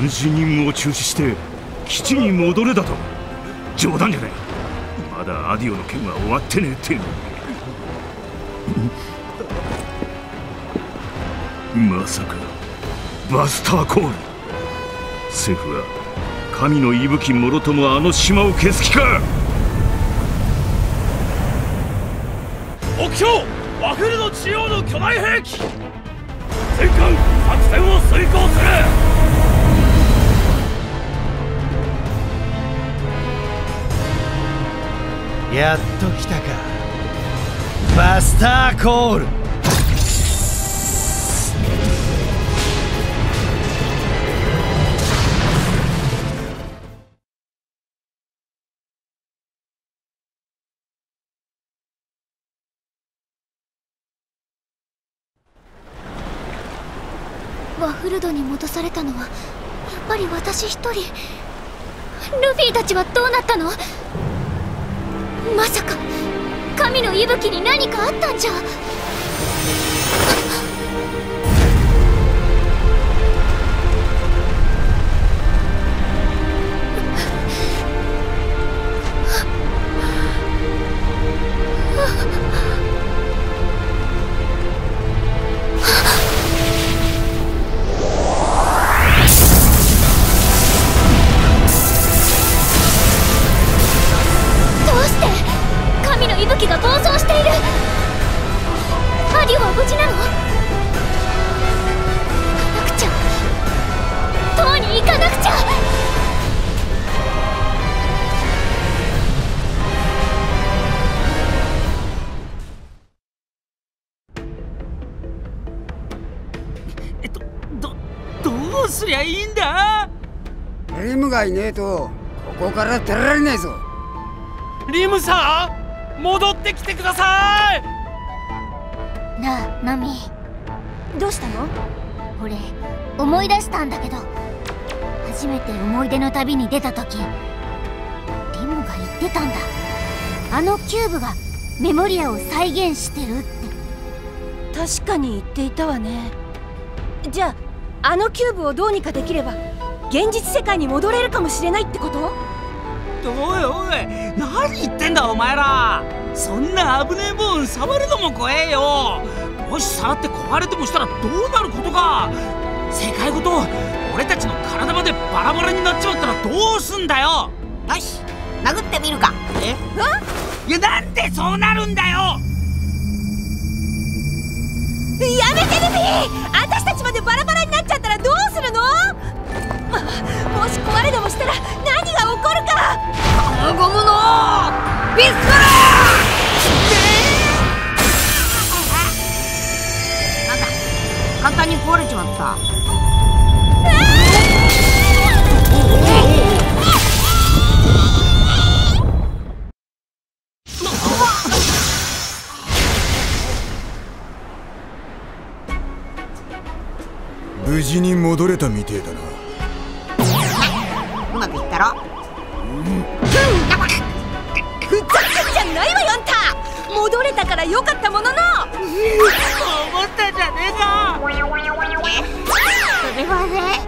監視任務を中止して基地に戻れだと。冗談じゃない。まだアディオの件は終わってねえってのに。まさかバスターコール。政府は神の息吹もろともあの島を消す気か。目標ワフルド中央の巨大兵器。全艦作戦を遂行する。やっと来たか、バスターコール。ワフルドに戻されたのはやっぱり私一人。ルフィたちはどうなったの？まさか神の息吹に何かあったんじゃ。いねえとここから出られねえぞ。リムさん、戻ってきてください。なあナミ、どうしたの？俺思い出したんだけど、初めて思い出の旅に出た時リムが言ってたんだ。あのキューブがメモリアを再現してるって。確かに言っていたわね。じゃああのキューブをどうにかできれば現実世界に戻れるかもしれないってこと？おいおい、何言ってんだお前ら。そんな危ねえもん触るのも怖えよ。もし触って壊れてもしたらどうなることか。世界ごと俺たちの体までバラバラになっちまったらどうすんだよ。よし、殴ってみるか。え？うん？いや、なんでそうなるんだよ。やめてルフィ、私たちまでバラバラになっちゃったらどうするの？もし壊れでもしたら何が起こるか。金ゴムのピストル、なんだ簡単に壊れちまった。無事に戻れたみてえだな。うまくいったろ。ふざけんじゃないわよあんた。戻れたからよかったものの。思ったじゃねえか。それはね。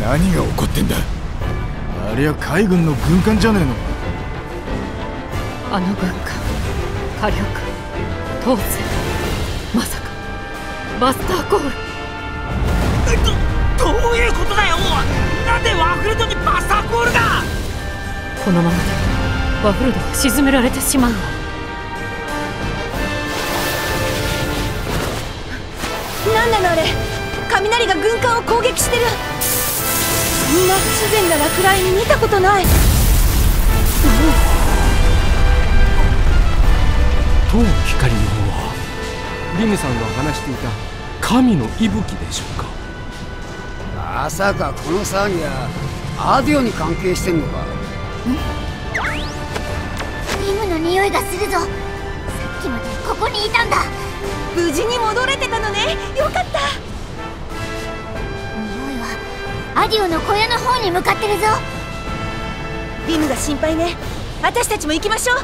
何が起こってんだ。ありゃ海軍の軍艦じゃねえの。あの軍艦、火力、当然、まさか。バスターコール。どういうことだよ。なんでワフルドにバスターコールが。このままでワフルドは沈められてしまうわ。なんなのあれ、雷が軍艦を攻撃してる。そんな不自然な落雷見たことない、うん、と光の方はリムさんが話していた神の息吹でしょうか。まさかこの騒ぎはアディオに関係してんのか。リムの匂いがするぞ。さっきまでここにいたんだ。無事に戻れてたのね、よかった。匂いはアディオの小屋の方に向かってるぞ。リムが心配ね。私たちも行きましょう。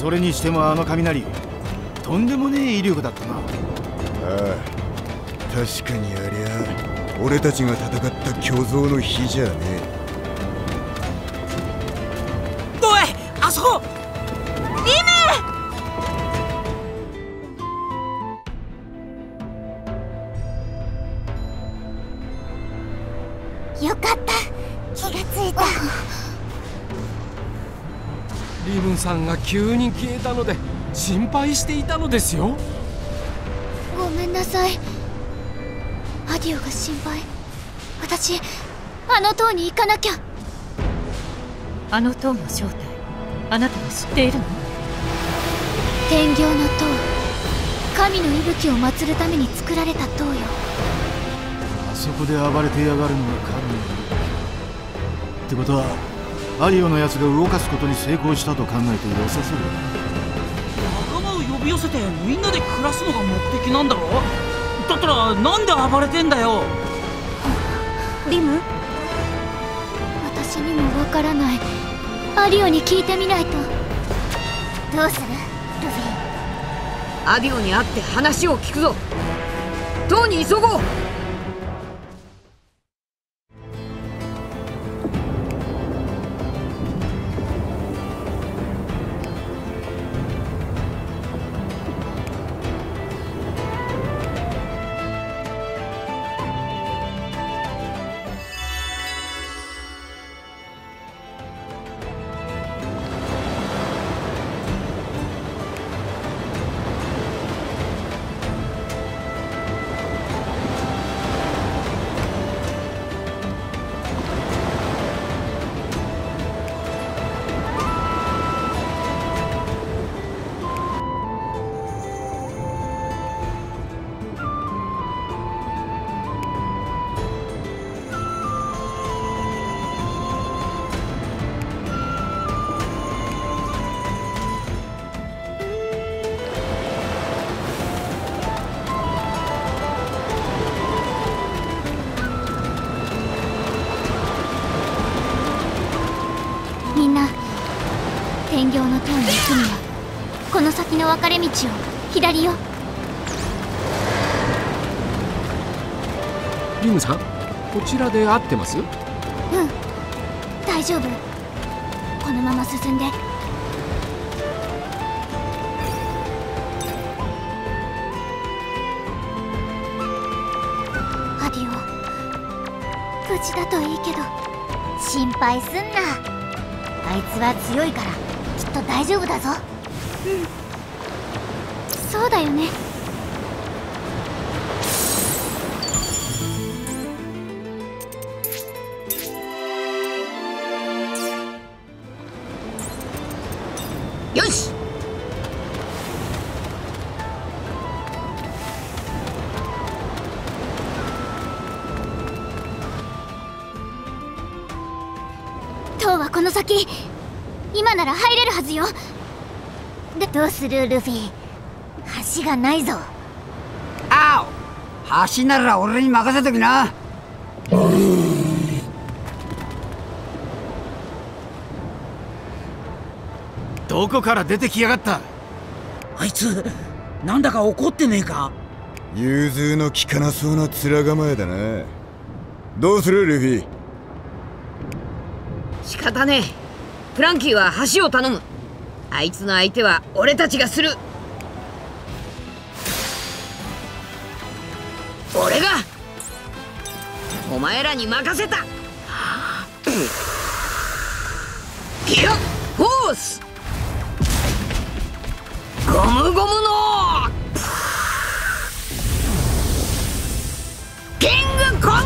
それにしてもあの雷、とんでもねえ威力だったな。ああ、確かにありゃ俺たちが戦った巨像の火じゃねえ。おい、あそこリム。よかった、気がついた。リムさんが急に消えたので心配していたのですよ。ごめんなさい、アディオが心配。私あの塔に行かなきゃ。あの塔の正体、あなたは知っているの？天行の塔、神の息吹を祀るために作られた塔よ。あそこで暴れてやがるのが神の息吹ってことは、アリオのやつが動かすことに成功したと考えて良さそうだ。仲間を呼び寄せてみんなで暮らすのが目的なんだろ？だったらなんで暴れてんだよ。リム？私にもわからない。アディオに聞いてみないと。どうするルフィ？アディオに会って話を聞くぞ。塔に急ごう。天行の塔に行くにはこの先の分かれ道を左よ。リムさん、こちらで合ってます？うん、大丈夫。このまま進んで。アディオ、無事だといいけど。心配すんな、あいつは強いから。きっと大丈夫だぞ。うん、そうだよね。よし。塔はこの先。今なら入れるはずよ。で、どうするルフィ？橋がないぞ。あお、橋なら俺に任せときな。どこから出てきやがった？あいつなんだか怒ってねえか？融通の利かなそうな面構えだな。どうするルフィ？仕方ねえ。フランキーは橋を頼む。あいつの相手は俺たちがする。俺がお前らに任せた。いや、フォースゴムゴムのキングコングか。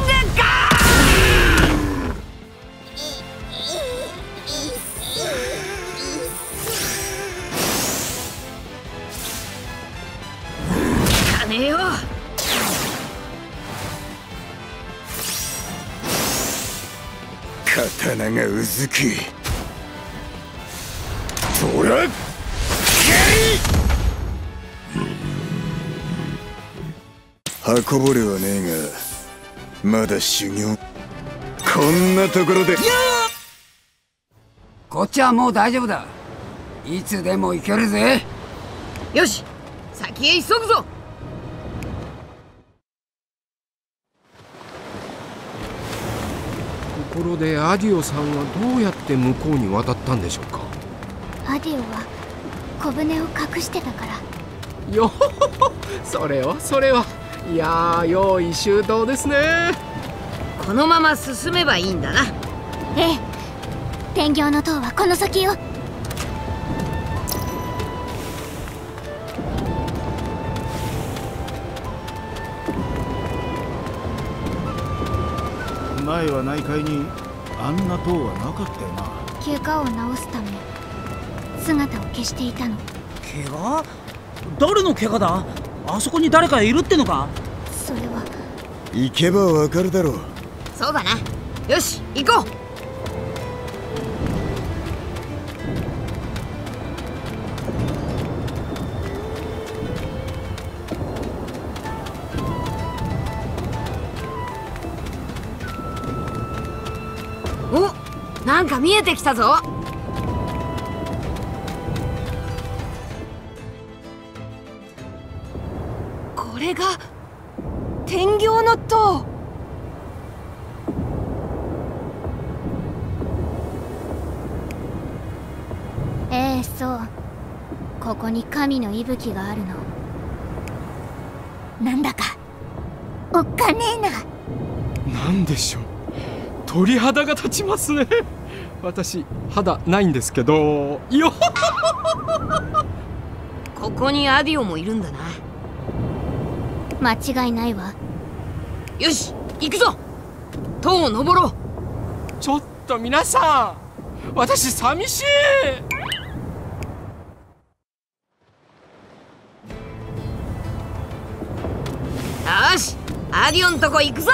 刀がうずくドラッカリ。運ぼれはねえがまだ修行。こんなところでこっちはもう大丈夫だ。いつでも行けるぜ。よし、先へ急ぐぞ。ところでアディオさんはどうやって向こうに渡ったんでしょうか。アディオは小舟を隠してたから。よほほ、それは、いやー、用意周到ですね。このまま進めばいいんだな。ええ、天橋の塔はこの先よ。前は内海にあんな塔はなかったよな。怪我を治すため姿を消していたの。怪我？誰の怪我だ？あそこに誰かいるってのか？それは行けばわかるだろう。そうだな。よし、行こう。なんか見えてきたぞ。これが天橋の塔。ええ、そう。ここに神の息吹があるの。なんだかおっかねえな。なんでしょう。鳥肌が立ちますね。私、肌ないんですけど。よここにアディオもいるんだな。間違いないわ。よし、行くぞ。塔を登ろう。ちょっと皆さん、私寂しい。よし、アディオんとこ行くぞ。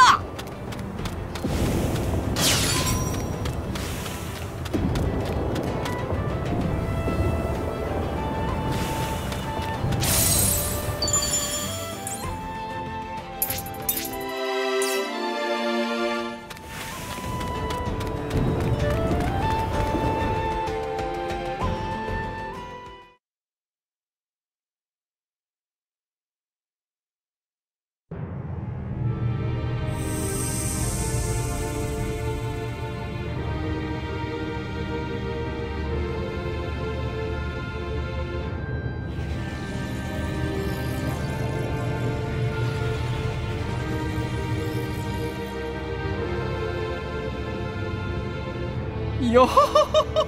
よほほほ、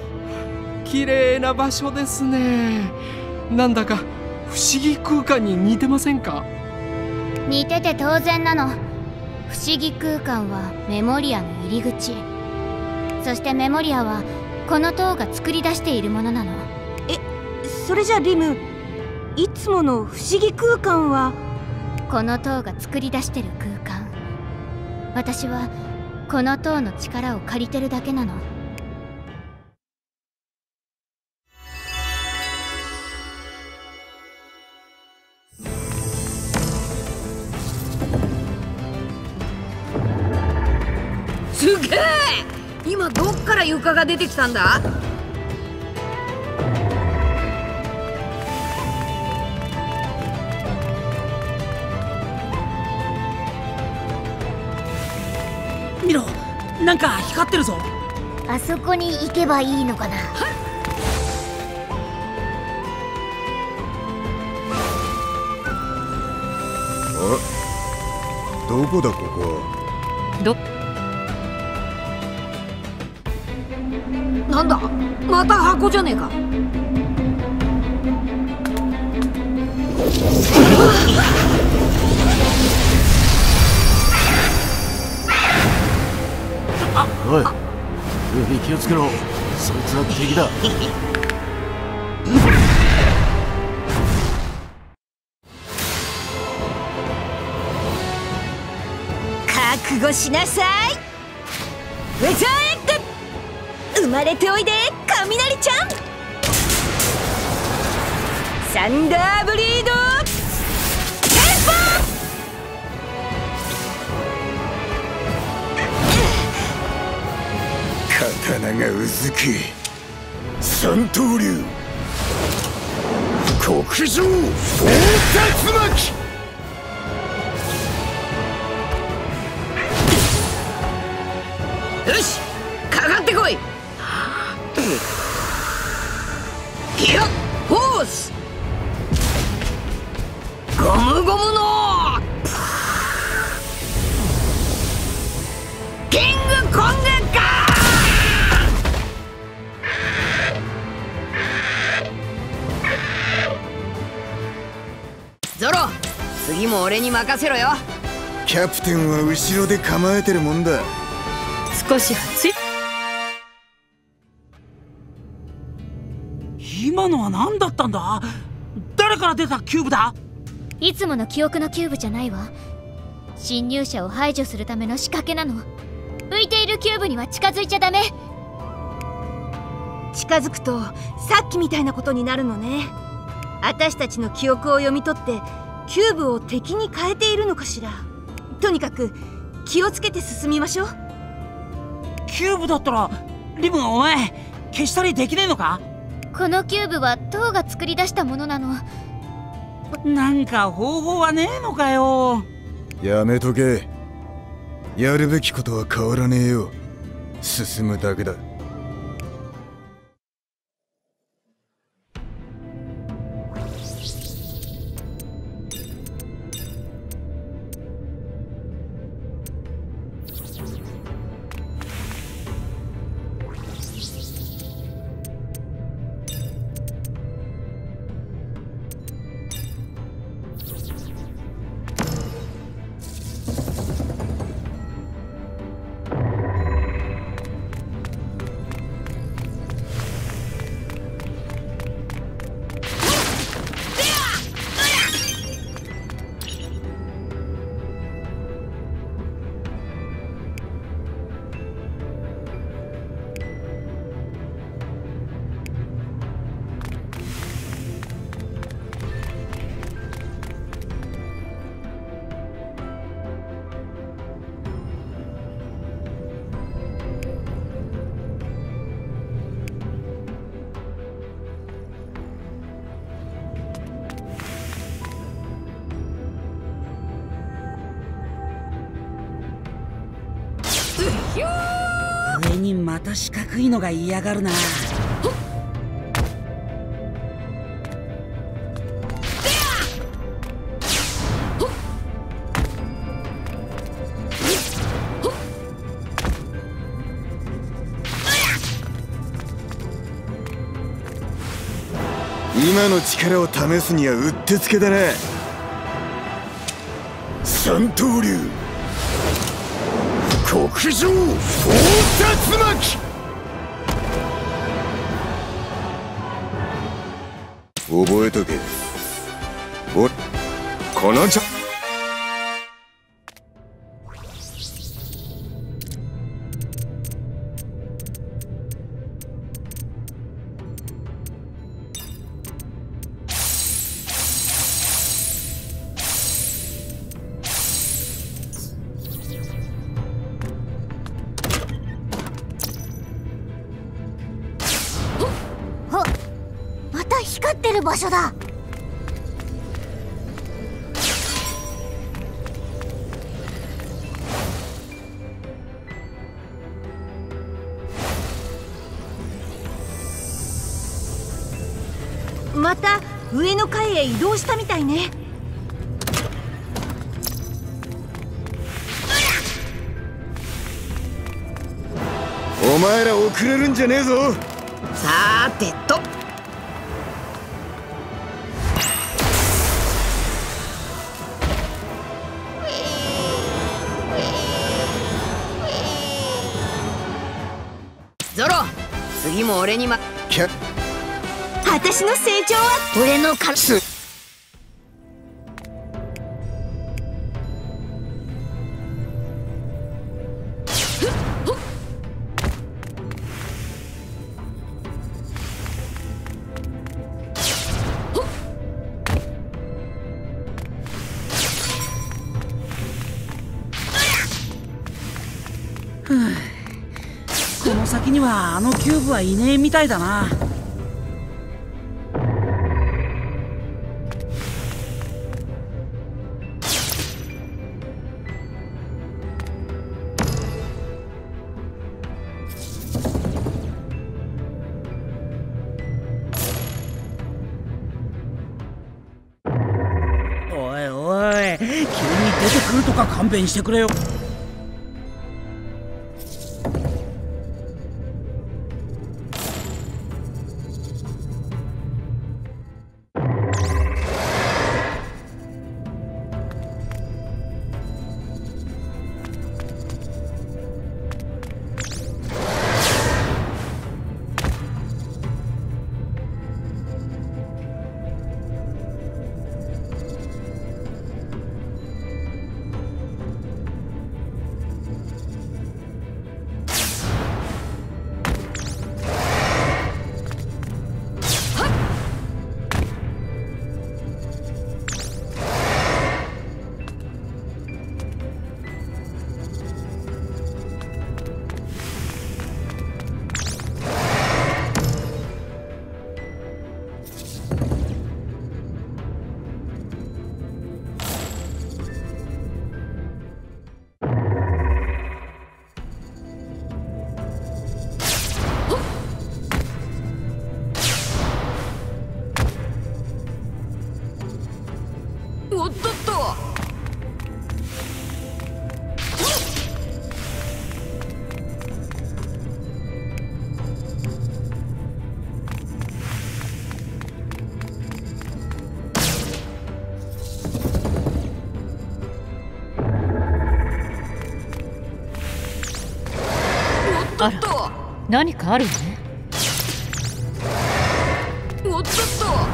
綺麗な場所ですね。なんだか不思議空間に似てませんか？似てて当然なの。不思議空間はメモリアの入り口。そしてメモリアはこの塔が作り出しているものなの。え、それじゃリム、いつもの不思議空間はこの塔が作り出してる空間。私はこの塔の力を借りてるだけなの。今どっから床が出てきたんだ？見ろ、なんか光ってるぞ。あそこに行けばいいのかな。あ、どこだここは。なんだ、また箱じゃねえか。おい、ルフィ、気をつけろ。そいつは敵だ。覚悟しなさい。ウェザー生まれておいで、雷ちゃん。サンダーブリードテンポ。刀がうずく三刀流。極上大竜巻。よし、かかってこい。いや、ホースゴムゴムのキングコングガー。ゾロ、次も俺に任せろよ。キャプテンは後ろで構えてるもんだ。少し熱い。今のは何だったんだ。誰から出たキューブだ。いつもの記憶のキューブじゃないわ。侵入者を排除するための仕掛けなの。浮いているキューブには近づいちゃダメ。近づくとさっきみたいなことになるのね。私たちの記憶を読み取ってキューブを敵に変えているのかしら。とにかく気をつけて進みましょう。キューブだったらリム、お前消したりできねえのか。このキューブは塔が作り出したものなの。なんか方法はねえのかよ。やめとけ。やるべきことは変わらねえよ。進むだけだ。俺にまた四角いのが嫌がるな。今の力を試すにはうってつけだな。三刀流極上大竜巻。覚えとけ。お、このちゃ光ってる場所だ。また上の階へ移動したみたいね。お前ら遅れるんじゃねえぞ。さーてと。ゾロ、次も俺にまキャッ私の成長は俺のカス。この先にはあのキューブはいねえみたいだな。出てくるとか勘弁してくれよ。あら、何かあるよね。おっとっと。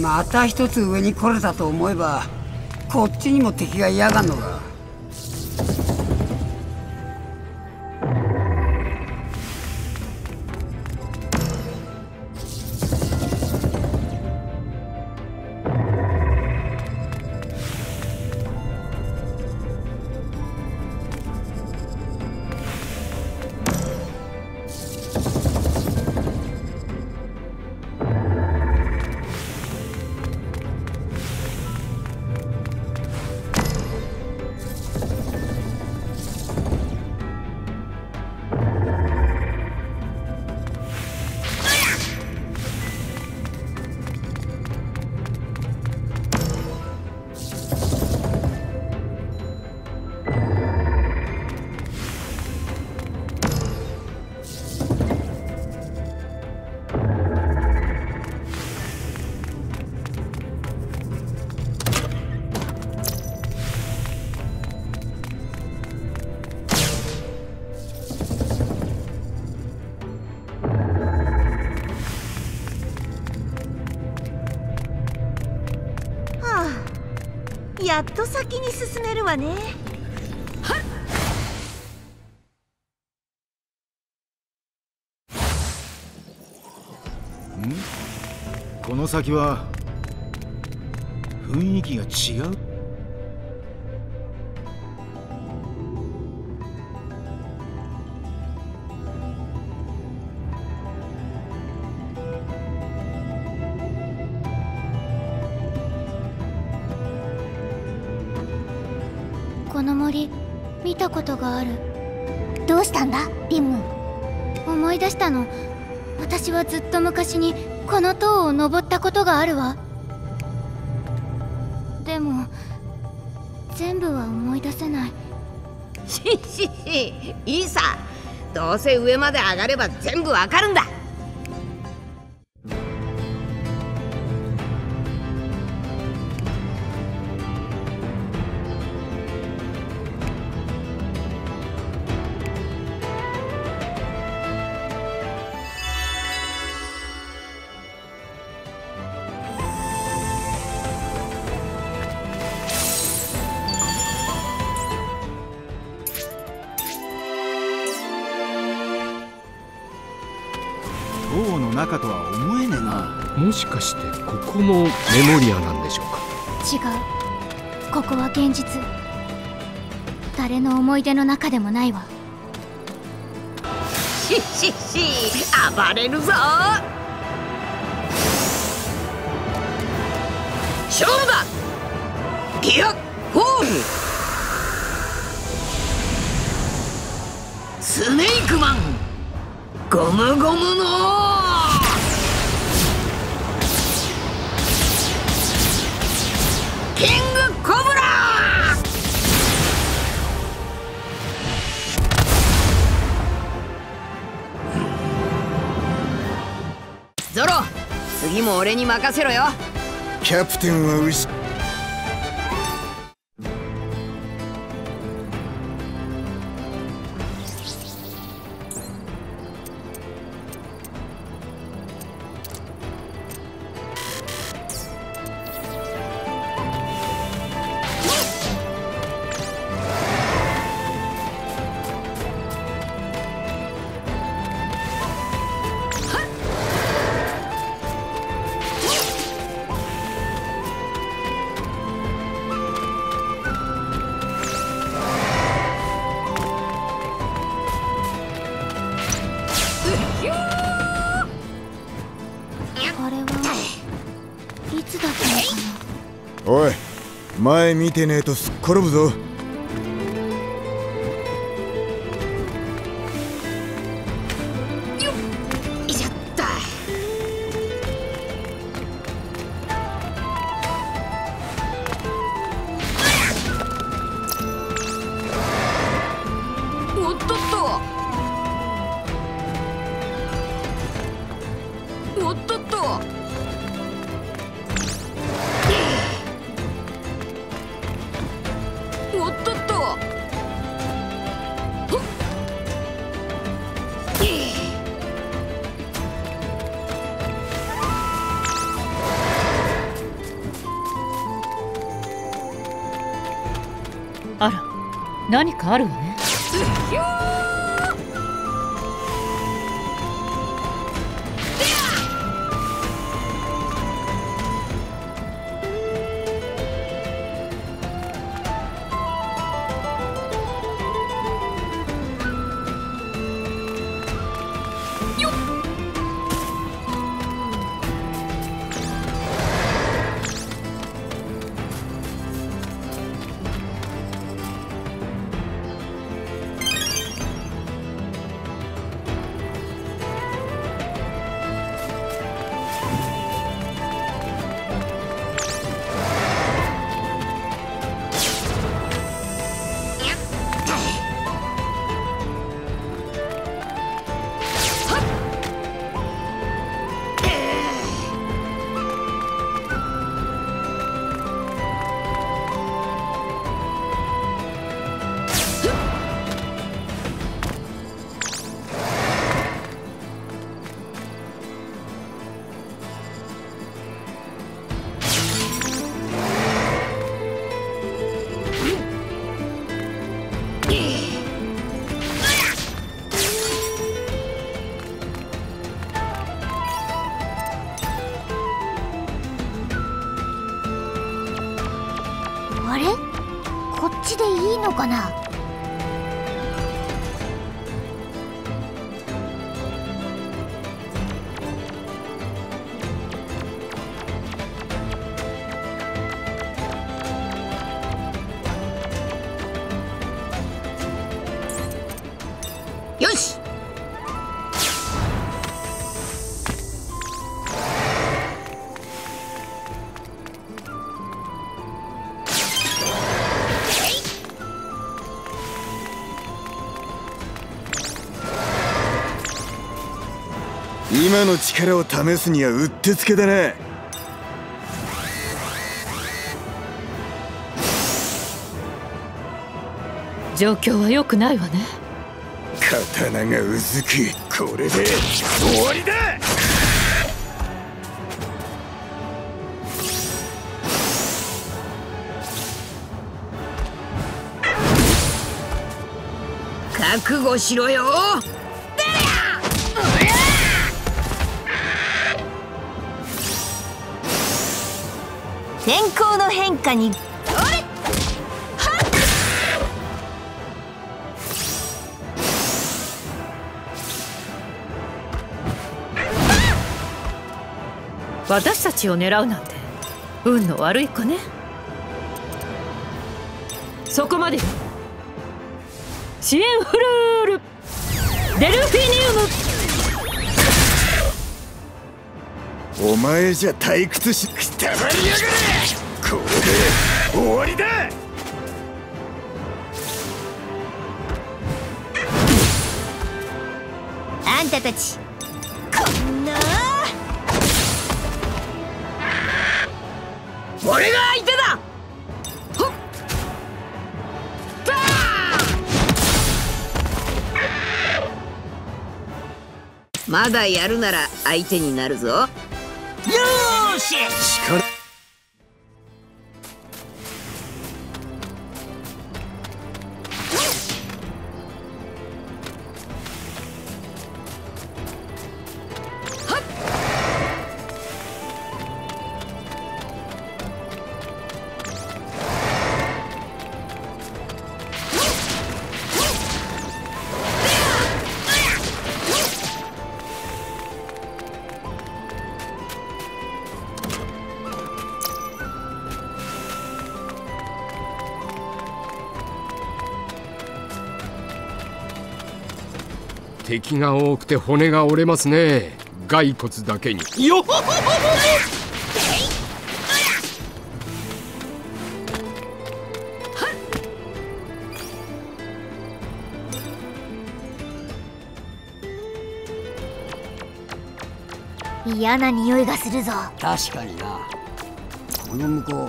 また一つ上に来れたと思えばこっちにも敵が嫌がんのか。やっと先に進めるわね。この先は雰囲気が違う。見たことがある。どうしたんだリム。思い出したの。私はずっと昔にこの塔を登ったことがあるわ。でも全部は思い出せない。いいさ、どうせ上まで上がれば全部わかるんだ。塔の中とは思えねえな。もしかしてここもメモリアなんでしょうか。違う、ここは現実。誰の思い出の中でもないわ。暴れるぞ。勝負だ。ギアフォームスネークマンゴムゴムのキングコブラゾロ、次も俺に任せろよ。キャプテンは牛。おい、前見てねえとすっ転ぶぞ。あら、何かあるわね。あれ、こっちでいいのかな。よし。今の力を試すにはうってつけだな。状況は良くないわね。刀がうずく、これで終わりだ。覚悟しろよ。天候の変化にあれ私たちを狙うなんて運の悪い子ね。そこまでよ。シエンフルールデルフィニウム。お前じゃ退屈しくたばりやがれ。これで終わりだ。あんたたちこんな俺が相手だ。まだやるなら相手になるぞ。よーし。敵が多くて骨が折れますね。骸骨だけに。よっ。嫌な匂いがするぞ。確かにな。この向こ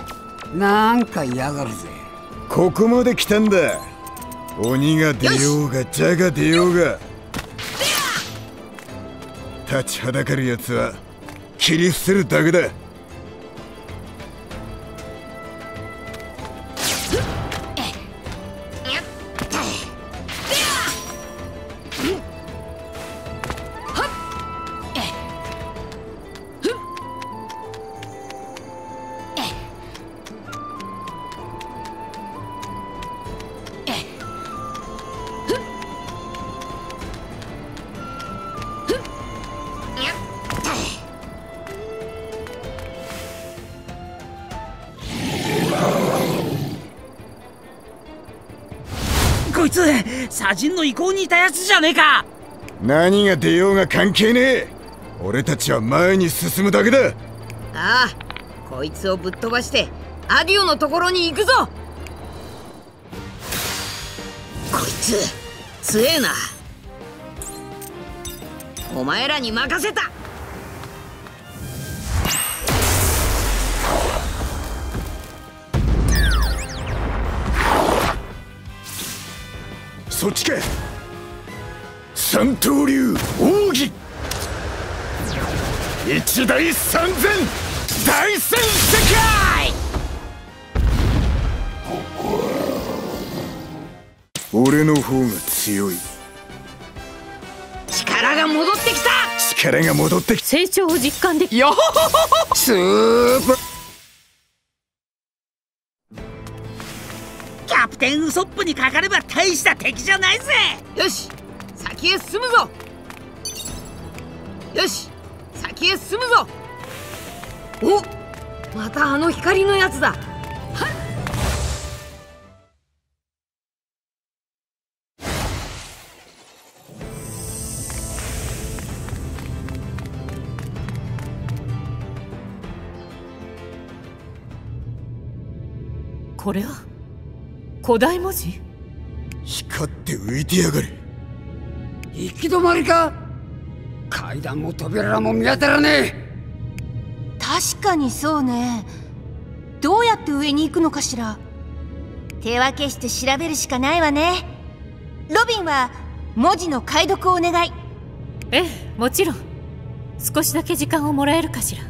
うなんか嫌がるぜ。ここまで来たんだ。鬼が出ようが蛇が出ようが立ちはだかるやつは切り捨てるだけだ。人の意向にいたやつじゃねえか。何が出ようが関係ねえ。俺たちは前に進むだけだ。ああ、こいつをぶっ飛ばしてアディオのところに行くぞ。こいつ強えな。お前らに任せた。そっちか。三刀流奥義一大三千大戦世界。俺の方が強い。力が戻ってきた。力が戻ってきた。成長を実感できよ。スーパーキャプテンウソップにかかれば大した敵じゃないぜ。よし、先へ進むぞ。よし、先へ進むぞ。お、またあの光のやつだ。これは古代文字。光って浮いてやがる。行き止まりか。階段も扉も見当たらねえ。確かにそうね。どうやって上に行くのかしら。手分けして調べるしかないわね。ロビンは文字の解読をお願い。ええ、もちろん。少しだけ時間をもらえるかしら。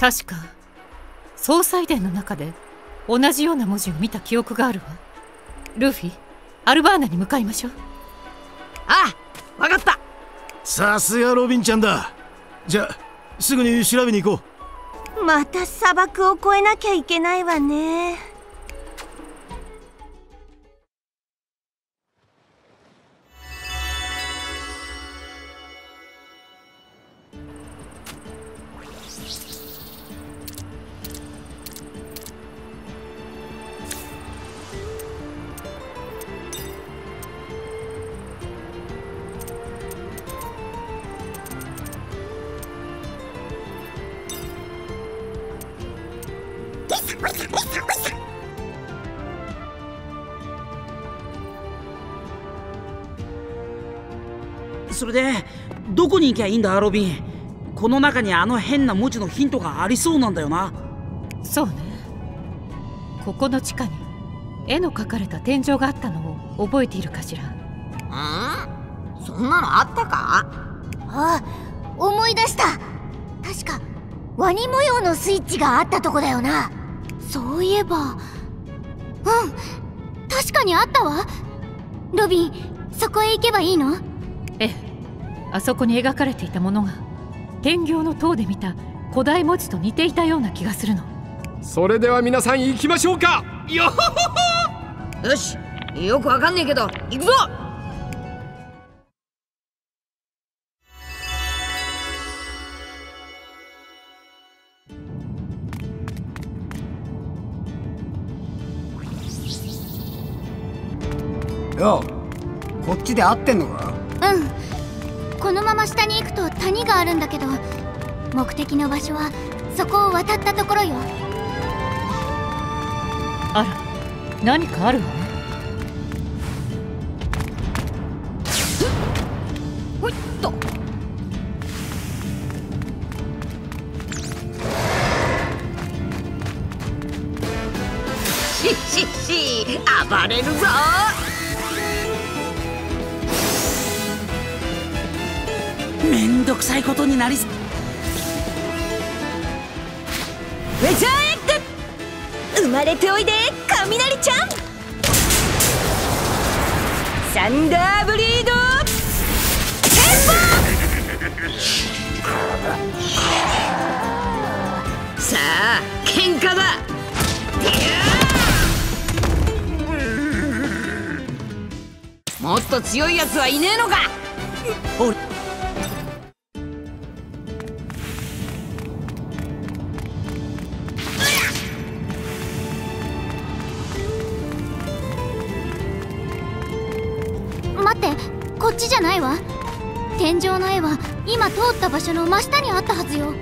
確か総裁殿の中で同じような文字を見た記憶があるわ。ルフィ、アルバーナに向かいましょう。ああ、分かった。さすがロビンちゃんだ。じゃあすぐに調べに行こう。また砂漠を越えなきゃいけないわね。それでどこに行きゃいいんだ、ロビン。この中にあの変な文字のヒントがありそうなんだよな。そうね、ここの地下に絵の描かれた天井があったのを覚えているかしら。そんなのあったか。あ、思い出した。確かワニ模様のスイッチがあったとこだよな。そういえば、うん、確かにあったわ。ロビン、そこへ行けばいいの？ええ、あそこに描かれていたものが天行の塔で見た古代文字と似ていたような気がするの。それでは皆さん行きましょうか。よほほほ。よし、よくわかんねえけど行くぞ。よう、こっちで合ってんのか？うん、このまま下に行くと谷があるんだけど、目的の場所はそこを渡ったところよ。あら、何かあるわね。ほいっと。しっしっし、暴れるぞ。めんどくさいことになりそう。生まれておいで、雷ちゃん。サンダーブリードテンポ。さあ、喧嘩だ。もっと強いやつはいねえのか。俺じゃないわ。天井の絵は今通った場所の真下にあったはずよ。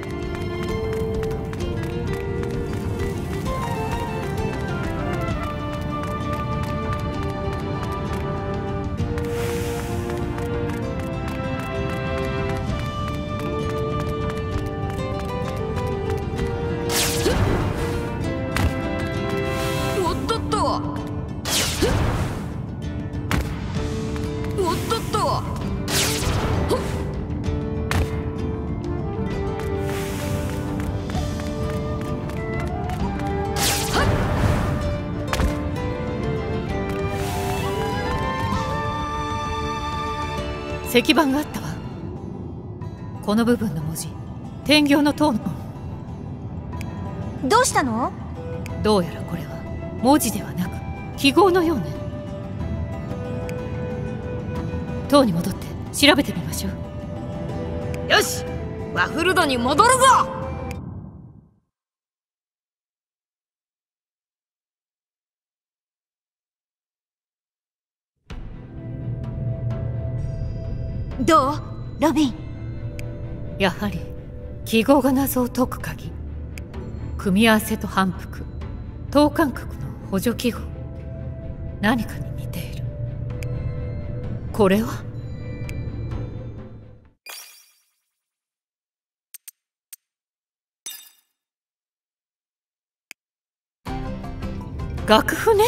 石板があったわ。この部分の文字、天行の塔の。どうしたの？どうやらこれは文字ではなく記号のようね。塔に戻って調べてみましょう。よし、ワフルドに戻るぞ。どう、ロビン。やはり記号が謎を解く鍵。組み合わせと反復、等間隔の補助記号。何かに似ている。これは楽譜ね。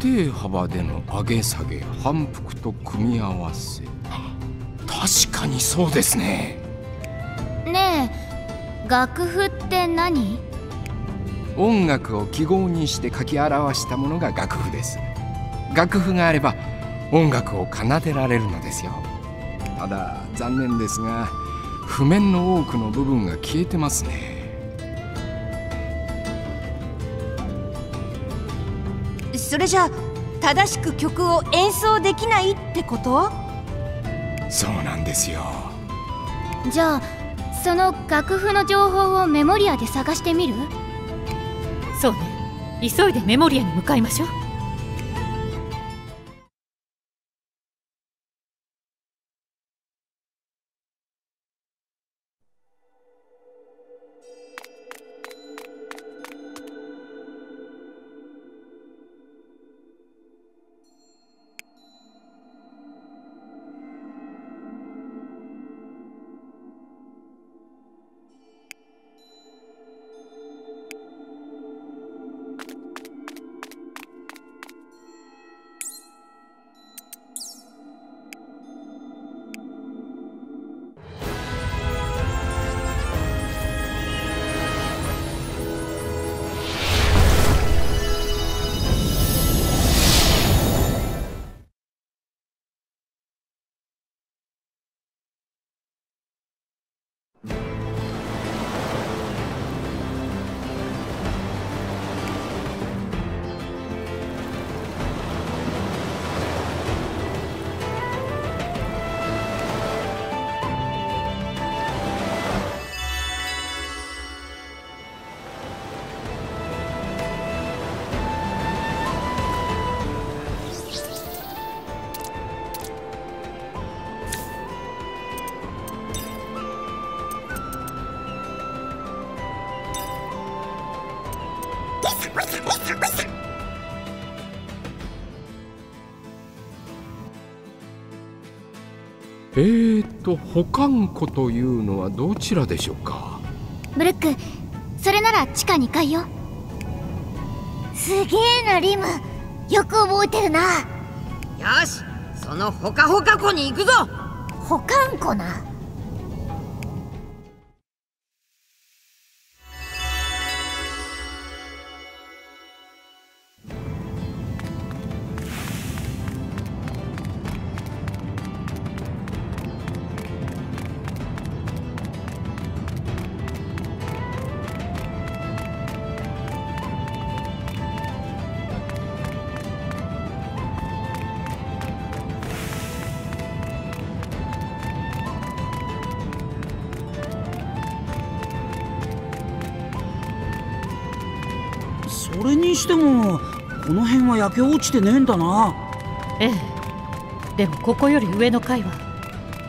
低幅での上げ下げ、反復と組み合わせ。確かにそうですね。ねえ、楽譜って何？音楽を記号にして書き表したものが楽譜です。楽譜があれば音楽を奏でられるのですよ。ただ残念ですが譜面の多くの部分が消えてますね。それじゃあ正しく曲を演奏できないってこと？そうなんですよ。じゃあその楽譜の情報をメモリアで探してみる？そうね、急いでメモリアに向かいましょう。保管庫というのはどちらでしょうか？ブルック、それなら地下2階よ。すげえなリム、よく覚えてるな。よし、そのホカホカ庫に行くぞ。保管庫な。それにしてもこの辺は焼け落ちてねえんだな。ええ、でもここより上の階は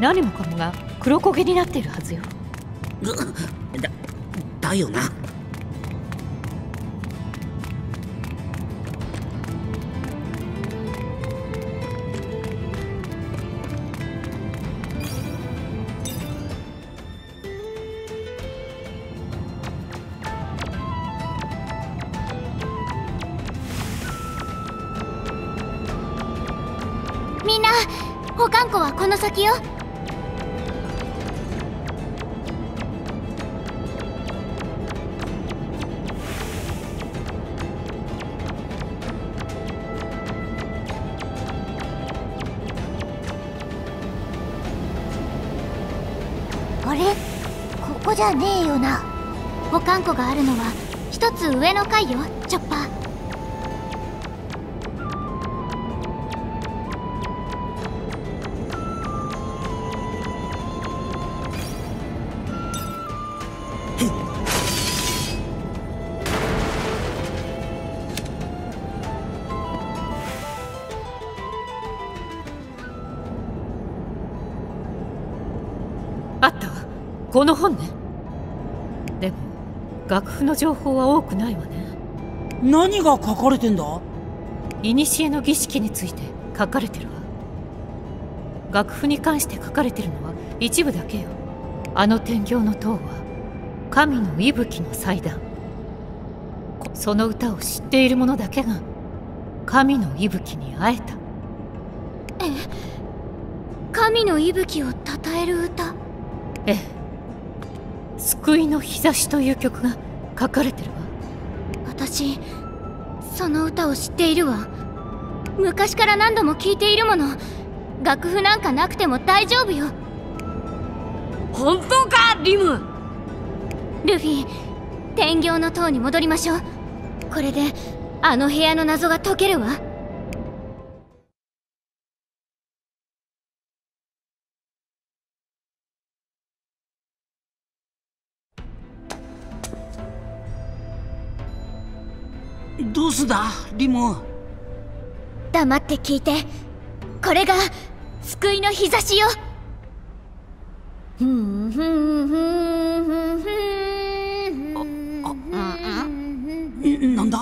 何もかもが黒焦げになっているはずよ。だよな。この先よ。あれ、ここじゃねえよな。保管庫があるのは一つ上の階よ、チョッパー。この本ね。でも楽譜の情報は多くないわね。何が書かれてんだ？古の儀式について書かれてるわ。楽譜に関して書かれてるのは一部だけよ。あの天橋の塔は神の息吹の祭壇。その歌を知っている者だけが神の息吹に会えた。え、神の息吹を称える歌？ええ。救いの日差しという曲が書かれてるわ。私その歌を知っているわ。昔から何度も聴いているもの。楽譜なんかなくても大丈夫よ。本当かリム。ルフィ、天行の塔に戻りましょう。これであの部屋の謎が解けるわ。どうすだリム。黙って聞いて。これが救いの日差しよ。なんだ？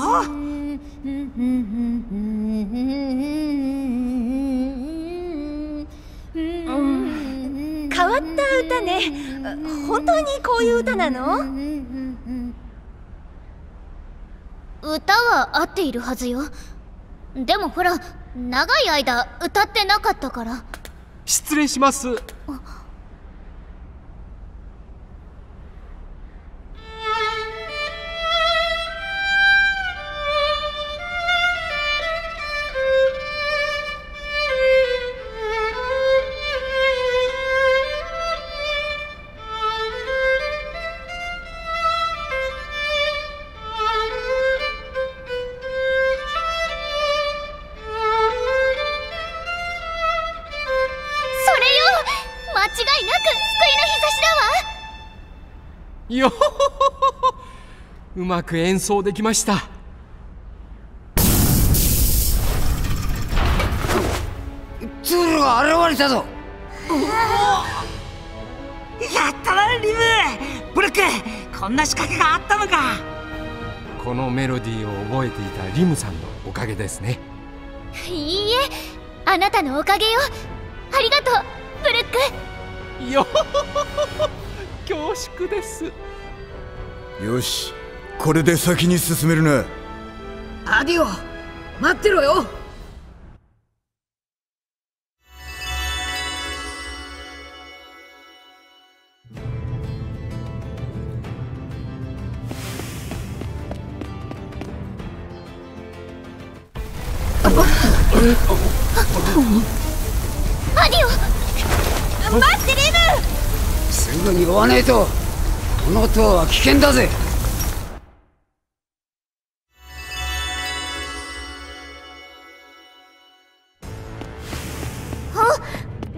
変わった歌ね。本当にこういう歌なの？歌は合っているはずよ。でもほら、長い間歌ってなかったから。失礼します。よほほほほ、うまく演奏できました。ツールが現れたぞ。やったなリム。ブルック、こんな仕掛けがあったのか。このメロディーを覚えていたリムさんのおかげですね。いいえ、あなたのおかげよ。ありがとうブルック。よほほほ、恐縮です。よし、これで先に進めるな。アディオ、待ってろよ。アディオ、待ってリム。すぐに追わねえと、この塔は危険だぜ。お、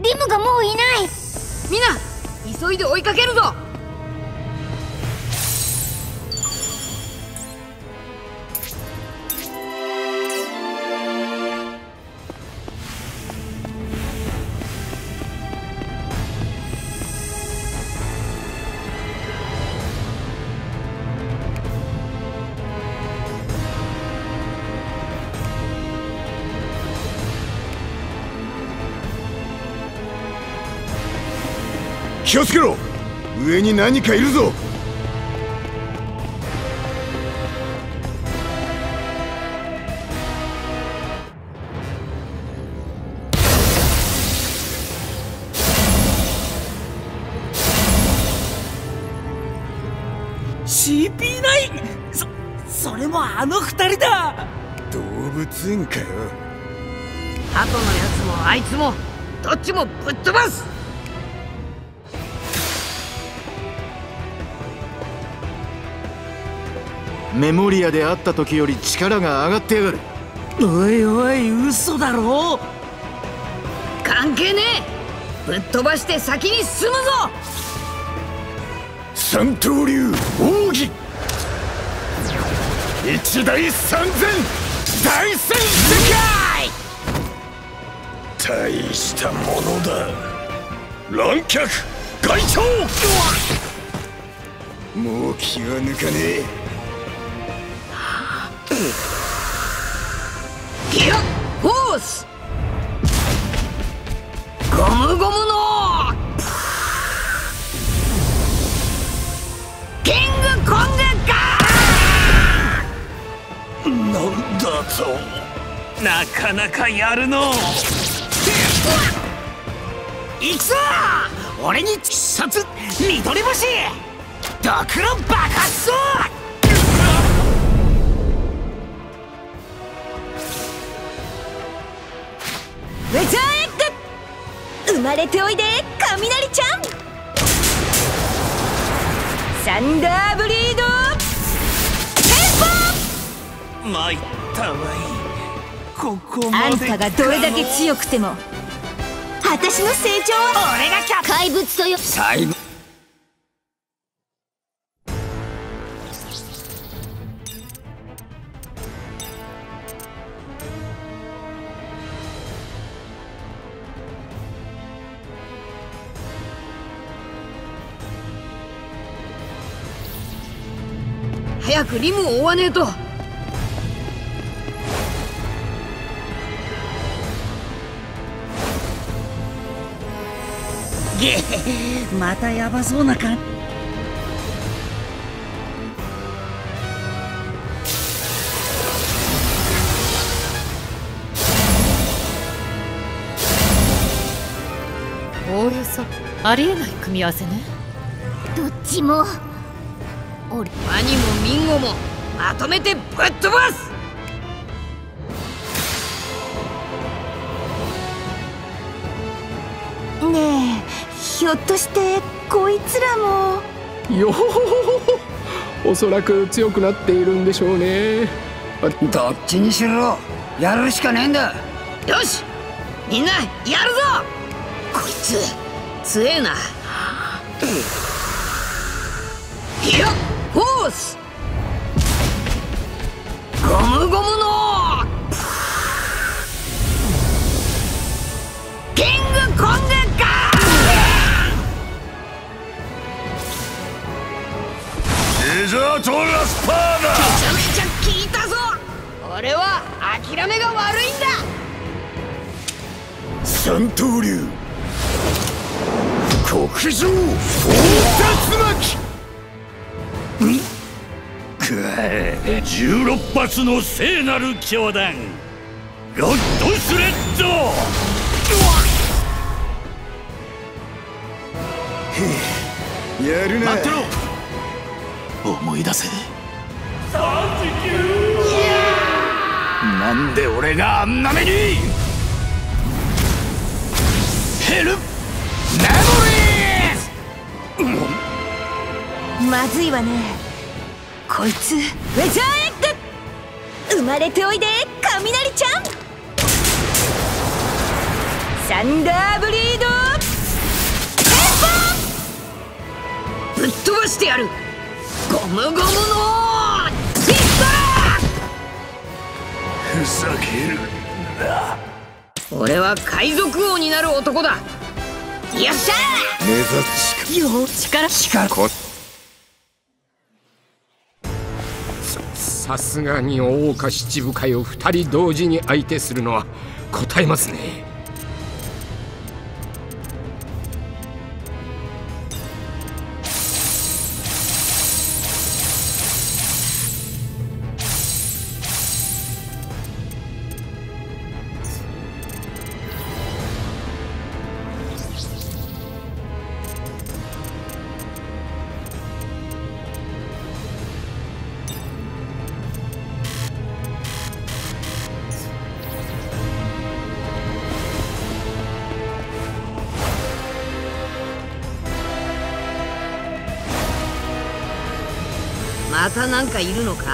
リムがもういない。みんな急いで追いかけるぞ。気をつけろ、上に何かいるぞ。CP9、それもあの二人だ。動物園かよ。ハトのやつもあいつもどっちもぶっ飛ばす。メモリアで会った時より力が上がってやがる。おいおい、嘘だろ。関係ねえ、ぶっ飛ばして先に進むぞ。三刀流奥義、一大三千大戦世界。大したものだ。乱脚外長、もう気は抜かねえ。ギアフォース、ゴムゴムのキングコングガーン。なんだと、なかなかやるの。いくぞ、俺に必殺緑星。毒の爆発だ。ウェザーエッグ、生まれておいで雷ちゃん。サンダーブリードテンポ。参ったわい、ここまで。あんたがどれだけ強くても私の成長は俺がキャッ怪物とよ。最後早くリムを追わねえと。げえ、またヤバそうな感じ。おおよそありえない組み合わせね。どっちも兄もミンゴもまとめてぶっ飛ばす。ねえ、ひょっとしてこいつらも。よほほほ、おそらく強くなっているんでしょうね。どっちにしろやるしかねえんだ。よし、みんなやるぞ。こいつ強えな。いやゴムゴムのキングコングガーン。デザートラスパーだ。めちゃくちゃ効いたぞ。俺は諦めが悪いんだ。三刀流黒杖大竜巻。16発の聖なる教団ロッドスレッド。やるな。待ってろ、思い出せ。なんで俺があんな目に。ヘルメモリー。まずいわね、こいつ。ウェザーエッグ、生まれておいで雷ちゃん。サンダーブリードテンポ。ぶっ飛ばしてやる。ゴムゴムのピストル。ふざけるな。俺は海賊王になる男だ。よっしゃー。目指す力力。さすがに大岡七部会を二人同時に相手するのはこたえますね。またなんかいるのか。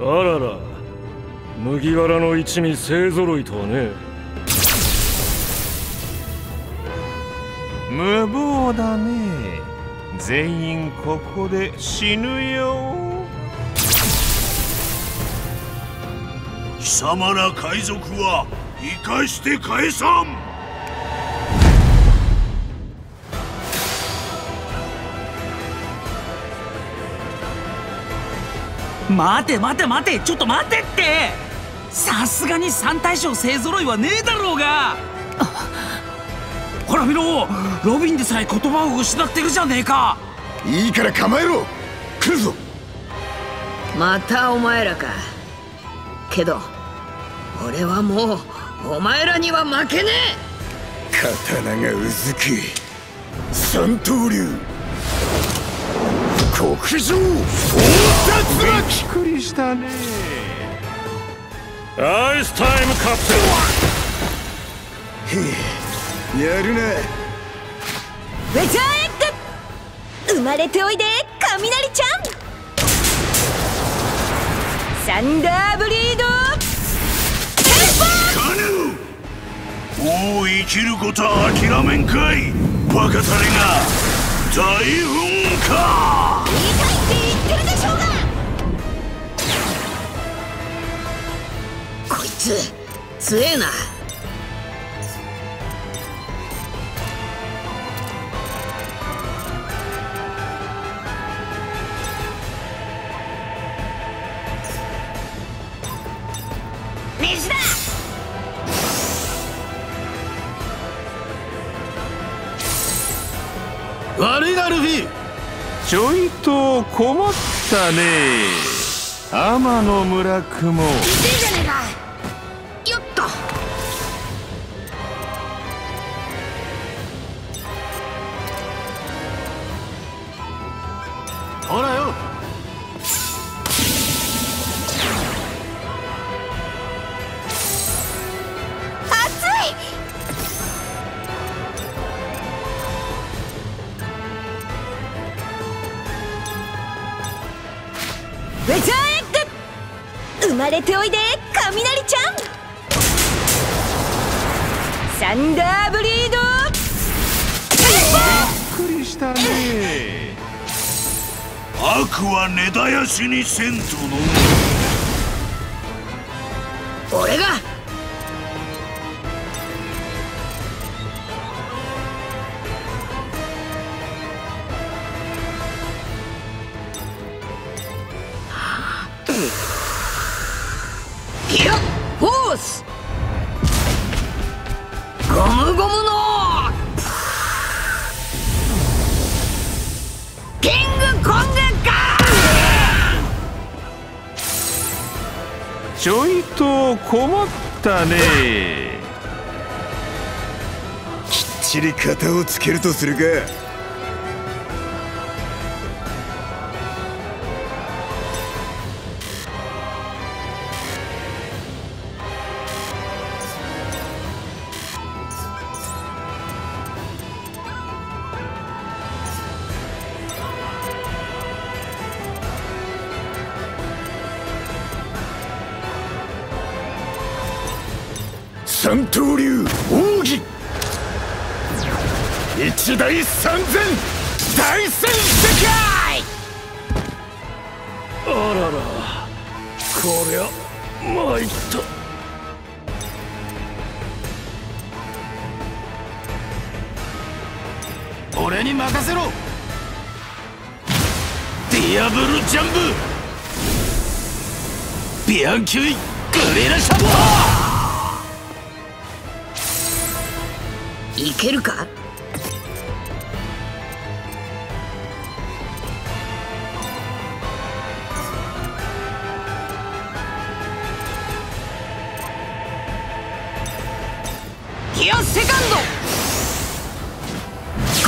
あらら、麦わらの一味勢ぞろいとはね。無謀だね。全員ここで死ぬよ。貴様ら海賊は生かして返さん。待て待て待て、ちょっと待てって。さすがに三大将勢ぞろいはねえだろうが。ほらめろ、ロビンでさえ言葉を失ってるじゃねえか。いいから構えろ、来るぞ。またお前らか。けど俺はもうお前らには負けねえ。刀がうずき三刀流極上大脱落。びっくりしたね。アイスタイムカプセルはやるな。ウェザーエッグ、生まれておいで雷ちゃん。サンダーブリードテンポー。おお、生きることは諦めんかい、バカタレが大噴火。痛いって言ってるでしょうが。こいつ強えな。水だ。悪いなルフィ、ちょいと困ったね。天の村雲いてんじゃねえか。ほらよ。熱い。ウェザーエッグ、生まれておいで雷ちゃん。サンダーブリード。びっくりしたね。悪は根絶やしにせんとの。俺がいやフォースゴムゴムのキングコング。ちょいと困ったね。きっちり型をつけるとするか。三刀流奥義一大三千大戦世界。あらら、こりゃ参った。俺に任せろ。ディアブルジャンブビアンキュイグレラシャット。いけるか。ギアセカンド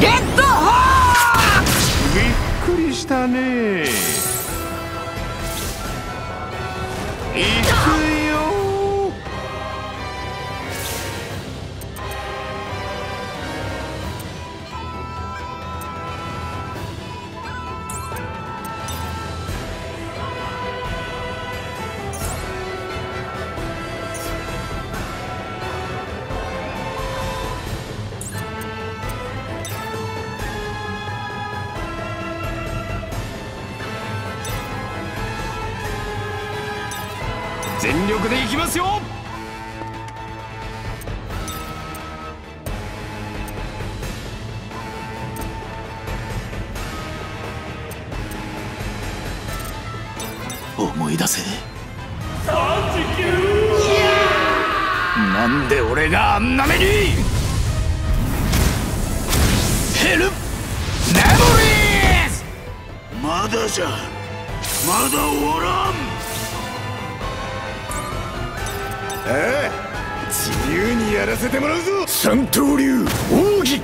レッドホーク。びっくりしたね。いくよ全力でいきますよ。思い出せ、なんで俺があんな目に。ヘルメモリーズ。まだじゃ、まだ終わらん。ええ、自由にやらせてもらうぞ。三刀流奥義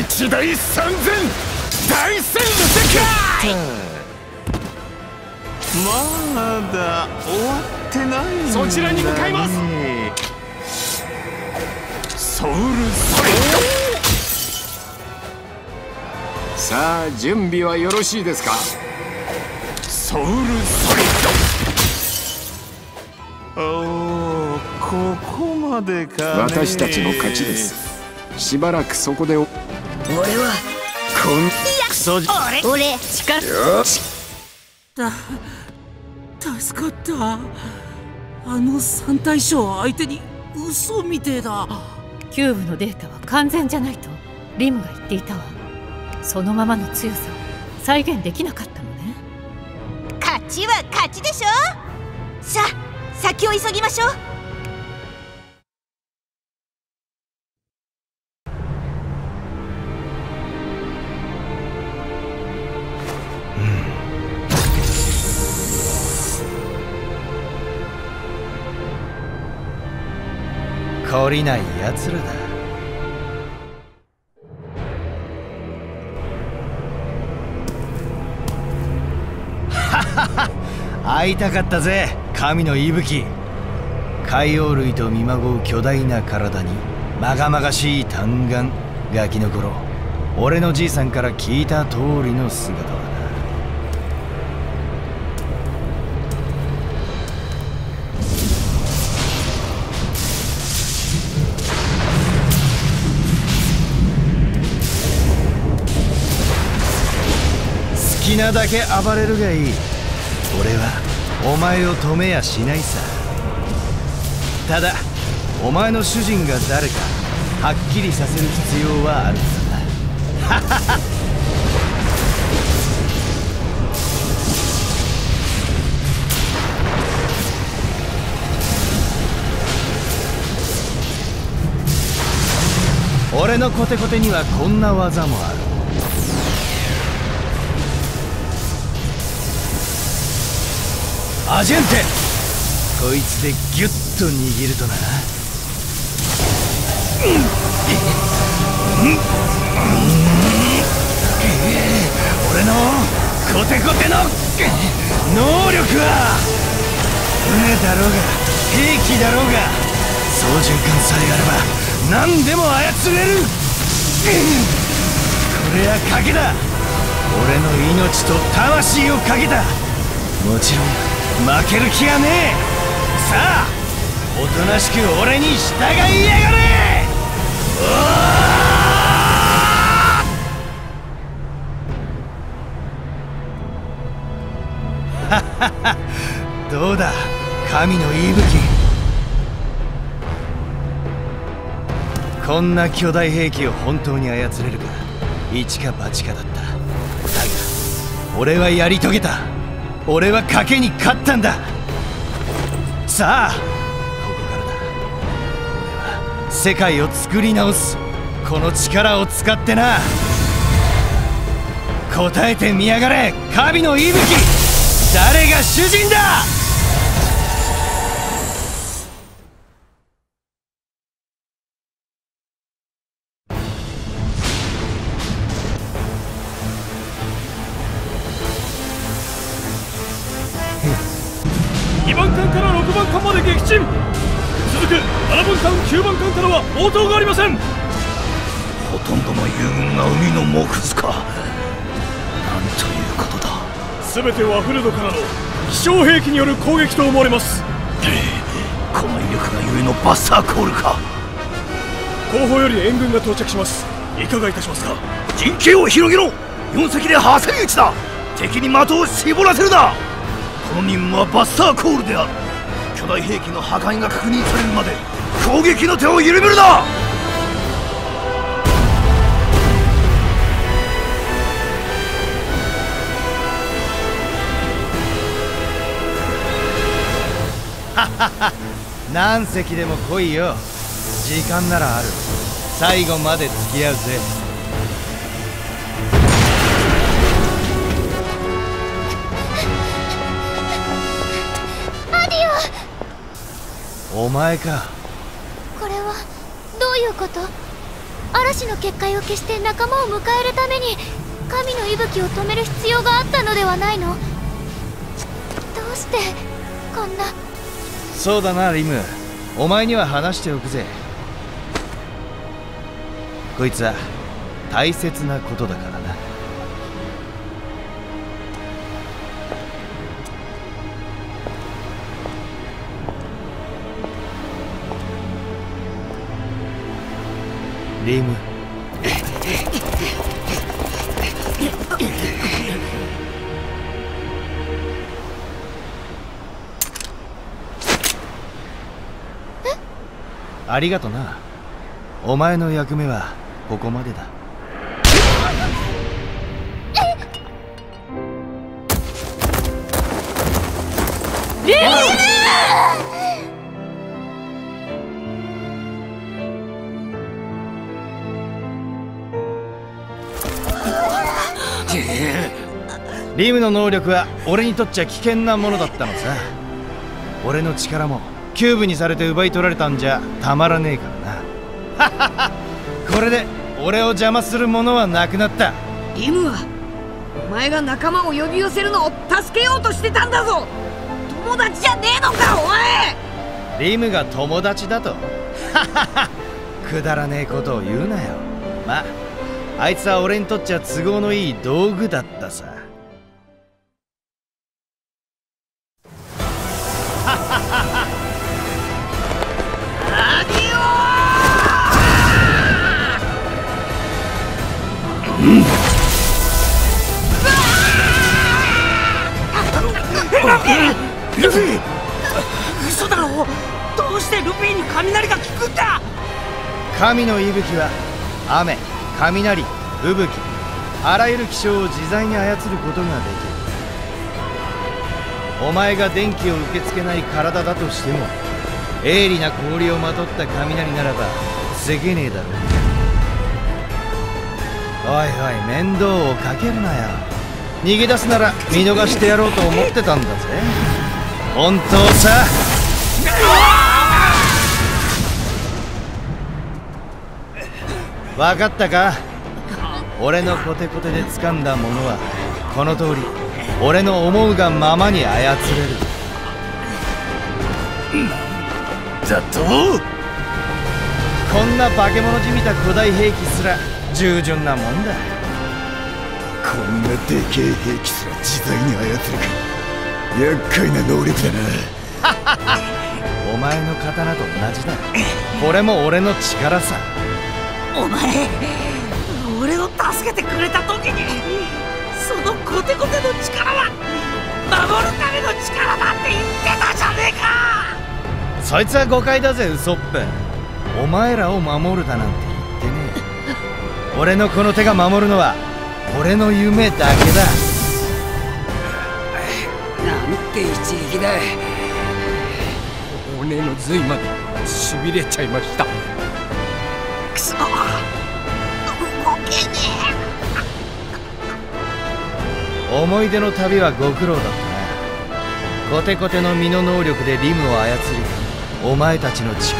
一大三千大戦の世界。まだ終わってない。そちらに向かいます。ソウルストレート。さあ準備はよろしいですか。ソウルストレート。おお、ここまでか。私たちの勝ちです。しばらくそこで俺はこんクソじゃ俺力助かった。あの三大将相手に嘘みてえだ。キューブのデータは完全じゃないとリムが言っていたわ。そのままの強さを再現できなかったのね。勝ちは勝ちでしょ。さあ先を急ぎましょう。懲りない奴らだ。会いたかったぜ神の息吹。海洋類と見まごう巨大な体にまがまがしい嘆願。ガキの頃俺のじいさんから聞いた通りの姿だな。好きなだけ暴れるがいい。俺はお前を止めやしないさ。ただお前の主人が誰かはっきりさせる必要はあるからな。はははっ。俺のコテコテにはこんな技もある。アジェンテ、こいつでギュッと握るとな。俺のコテコテの能力は船だろうが兵器だろうが操縦桿さえあれば何でも操れる。これは賭けだ。俺の命と魂をかけた。もちろん負ける気はねえ。さあおとなしく俺に従いやがれ。ハハハ、どうだ神の息吹。こんな巨大兵器を本当に操れるか一か八かだった。だが俺はやり遂げた。俺は賭けに勝ったんだ。さあここからだ。俺は世界を作り直す。この力を使ってな。答えてみやがれ神の息吹。誰が主人だ。応答がありません。ほとんどの遊軍が海の藻くずか。なんということだ。全てワフルドからの飛翔兵器による攻撃と思われます。この威力がゆえのバスターコールか。後方より援軍が到着します。いかがいたしますか。陣形を広げろ。4隻で挟み撃ちだ。敵に的を絞らせるな。この任務はバスターコールである。巨大兵器の破壊が確認されるまで攻撃の手を緩めるな。何席でも来いよ。時間ならある。最後まで付き合うぜ。アディオ、お前か。これはどういうこと？嵐の結界を消して仲間を迎えるために神の息吹を止める必要があったのではないの？どうしてこんな。そうだな、リム。お前には話しておくぜ。こいつは大切なことだからな。リム、ありがとな。お前の役目はここまでだ。リムの能力は俺にとっちゃ危険なものだったのさ。俺の力もキューブにされて奪い取られたんじゃたまらねえからな。これで俺を邪魔するものはなくなった。リムはお前が仲間を呼び寄せるのを助けようとしてたんだぞ。友達じゃねえのかお前。リムが友達だと？くだらねえことを言うなよ。まああいつは俺にとっちゃ都合のいい道具だったさ。嘘だろ。どうしてルフィに雷が効くんだ？神の息吹は雨、雷、吹雪、あらゆる気象を自在に操ることができる。お前が電気を受け付けない体だとしても、鋭利な氷をまとった雷ならば防げねえだろう。おいおい、面倒をかけるなよ。逃げ出すなら見逃してやろうと思ってたんだぜ。本当さ。分かったか？俺のコテコテで掴んだものはこの通り俺の思うがままに操れる。だと？こんな化け物じみた古代兵器すら従順なもんだ。こんなでけえ兵器すら自在に操るか。厄介な能力だな。お前の刀と同じだ。これも俺の力さ。お前、俺を助けてくれた時にそのコテコテの力は守るための力だって言ってたじゃねえか。そいつは誤解だぜ、ウソップ。お前らを守るだなんて。俺のこの手が守るのは俺の夢だけだ。なんて一撃だ。骨の髄までしびれちゃいました。くそ、動けねえ。思い出の旅はご苦労だったな。コテコテの身の能力でリムを操り、お前たちの力を奪っ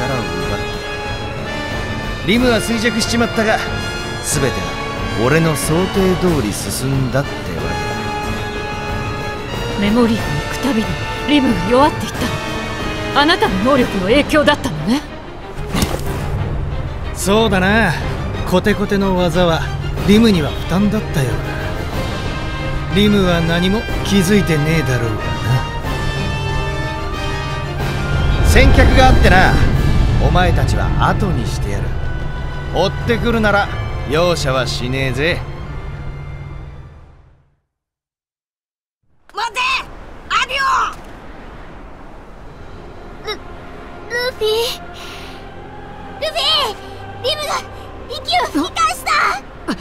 た。リムは衰弱しちまったが、全ては俺の想定通り進んだってわけだ。メモリーに行くたびにリムが弱っていった。あなたの能力の影響だったのね。そうだな。コテコテの技はリムには負担だったようだ。リムは何も気づいてねえだろうがな。先客があってな。お前たちは後にしてやる。追ってくるなら容赦はしねえぜ。待て、アディオ。ルフィ、リムが息を吹き返した。リ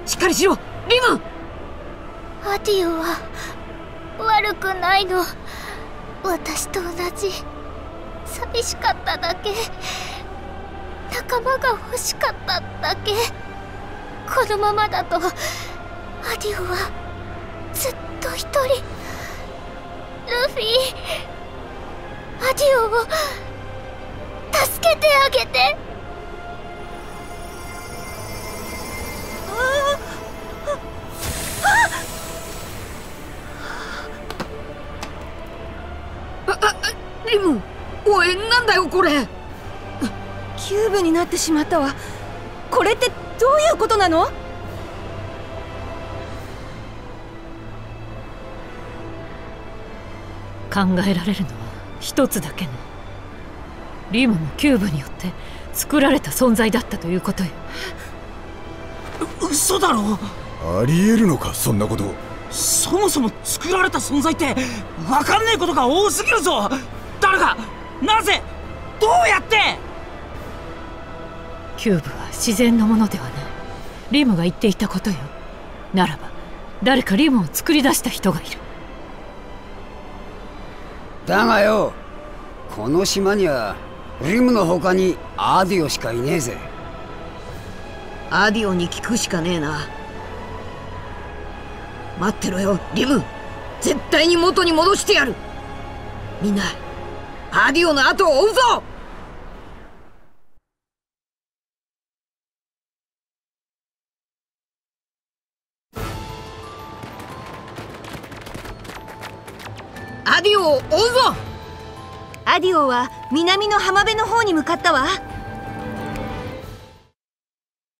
ム、しっかりしろ。リム、アディオは悪くないの。私と同じ。寂しかっただけ。仲間が欲しかっただけ。このままだとアディオはずっと一人。ルフィ、アディオを助けてあげて。リム、おい、なんだよこれ。キューブになってしまったわ。これってどういうことなの？考えられるのは一つだけね。リムもキューブによって作られた存在だったということよ。嘘だろ。ありえるのか、そんなこと。そもそも作られた存在って分かんねえことが多すぎるぞ。誰が、なぜ、どうやって。キューブは自然のものではない。リムが言っていたことよ。ならば誰かリムを作り出した人がいる。だがよ、この島にはリムの他にアディオしかいねえぜ。アディオに聞くしかねえな。待ってろよリム、絶対に元に戻してやる。みんなアディオの後を追うぞ。アディオを追うぞ。アディオは南の浜辺の方に向かったわ。